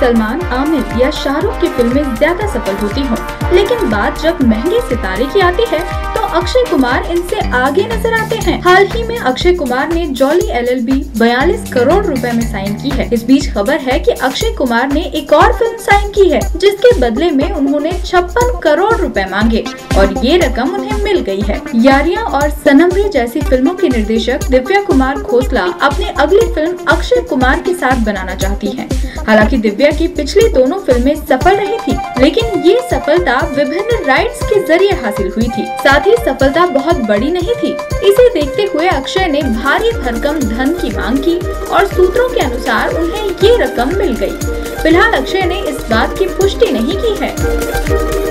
सलमान, आमिर या शाहरुख की फिल्में ज्यादा सफल होती हों, लेकिन बात जब महंगे सितारे की आती है तो अक्षय कुमार इनसे आगे नजर आते हैं। हाल ही में अक्षय कुमार ने जॉली LLB 42 करोड़ रुपए में साइन की है। इस बीच खबर है कि अक्षय कुमार ने एक और फिल्म साइन की है, जिसके बदले में उन्होंने 56 करोड़ रुपए मांगे और ये रकम उन्हें मिल गई है। यारियां और सनम जैसी फिल्मों के निर्देशक दिव्या कुमार खोसला अपनी अगली फिल्म अक्षय कुमार के साथ बनाना चाहती है। हालांकि दिव्या की पिछली दोनों फिल्में सफल रही थी, लेकिन ये सफलता विभिन्न राइट्स के जरिए हासिल हुई थी। साथ ही सफलता बहुत बड़ी नहीं थी। इसे देखते हुए अक्षय ने भारी भरकम धन की मांग की और सूत्रों के अनुसार उन्हें ये रकम मिल गई। फिलहाल अक्षय ने इस बात की पुष्टि नहीं की है।